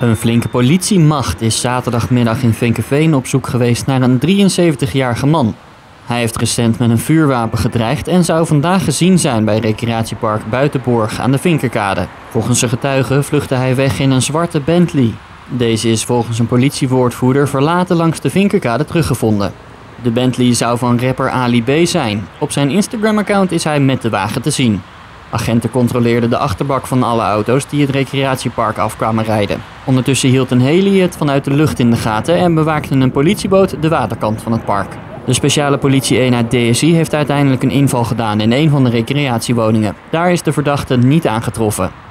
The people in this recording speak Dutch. Een flinke politiemacht is zaterdagmiddag in Vinkeveen op zoek geweest naar een 73-jarige man. Hij heeft recent met een vuurwapen gedreigd en zou vandaag gezien zijn bij recreatiepark Buitenborg aan de Vinkenkade. Volgens zijn getuigen vluchtte hij weg in een zwarte Bentley. Deze is volgens een politiewoordvoerder verlaten langs de Vinkenkade teruggevonden. De Bentley zou van rapper Ali B. zijn. Op zijn Instagram-account is hij met de wagen te zien. Agenten controleerden de achterbak van alle auto's die het recreatiepark afkwamen rijden. Ondertussen hield een heli het vanuit de lucht in de gaten en bewaakte een politieboot de waterkant van het park. De speciale politie-eenheid DSI heeft uiteindelijk een inval gedaan in een van de recreatiewoningen. Daar is de verdachte niet aangetroffen.